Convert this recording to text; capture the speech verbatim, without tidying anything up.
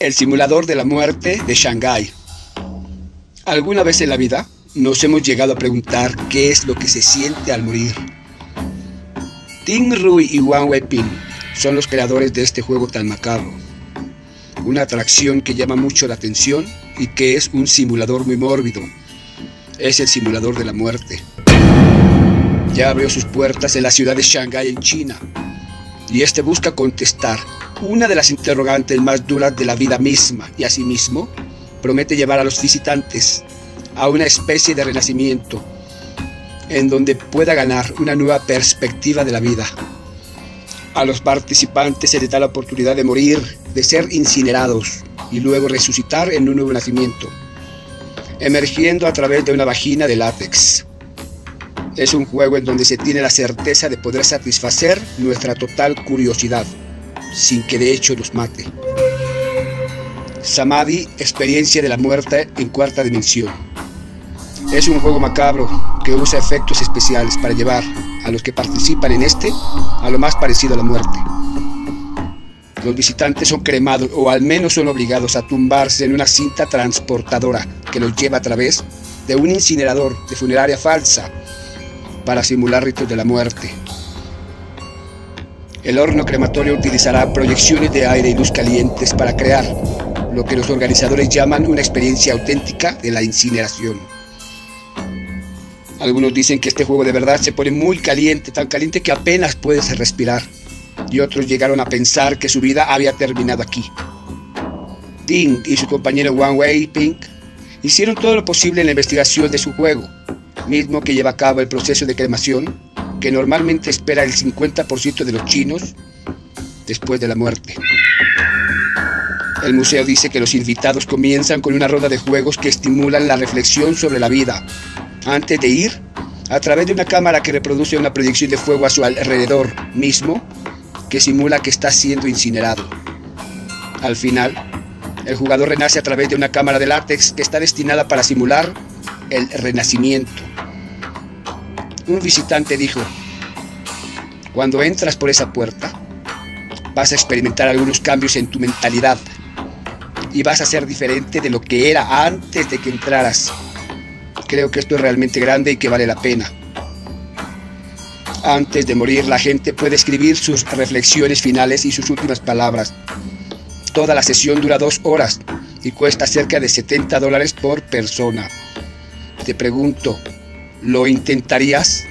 El simulador de la muerte de Shanghái. ¿Alguna vez en la vida nos hemos llegado a preguntar qué es lo que se siente al morir? Ting Rui y Wang Weiping son los creadores de este juego tan macabro. Una atracción que llama mucho la atención y que es un simulador muy mórbido. Es el simulador de la muerte. Ya abrió sus puertas en la ciudad de Shanghái, en China. Y este busca contestar una de las interrogantes más duras de la vida misma, y asimismo promete llevar a los visitantes a una especie de renacimiento en donde pueda ganar una nueva perspectiva de la vida. A los participantes se les da la oportunidad de morir, de ser incinerados y luego resucitar en un nuevo nacimiento, emergiendo a través de una vagina de látex. Es un juego en donde se tiene la certeza de poder satisfacer nuestra total curiosidad, sin que de hecho nos mate. Samadhi, experiencia de la muerte en cuarta dimensión. Es un juego macabro que usa efectos especiales para llevar a los que participan en este a lo más parecido a la muerte. Los visitantes son cremados, o al menos son obligados a tumbarse en una cinta transportadora que los lleva a través de un incinerador de funeraria falsa, para simular ritos de la muerte. El horno crematorio utilizará proyecciones de aire y luz calientes para crear lo que los organizadores llaman una experiencia auténtica de la incineración. Algunos dicen que este juego de verdad se pone muy caliente, tan caliente que apenas puedes respirar, y otros llegaron a pensar que su vida había terminado aquí. Ting y su compañero Wang Weiping hicieron todo lo posible en la investigación de su juego, mismo que lleva a cabo el proceso de cremación que normalmente espera el cincuenta por ciento de los chinos después de la muerte. El museo dice que los invitados comienzan con una ronda de juegos que estimulan la reflexión sobre la vida, antes de ir a través de una cámara que reproduce una proyección de fuego a su alrededor mismo, que simula que está siendo incinerado. Al final, el jugador renace a través de una cámara de látex que está destinada para simular el renacimiento. Un visitante dijo: cuando entras por esa puerta, vas a experimentar algunos cambios en tu mentalidad y vas a ser diferente de lo que era antes de que entraras. Creo que esto es realmente grande y que vale la pena. Antes de morir, la gente puede escribir sus reflexiones finales y sus últimas palabras. Toda la sesión dura dos horas y cuesta cerca de setenta dólares por persona. Te pregunto, ¿lo intentarías?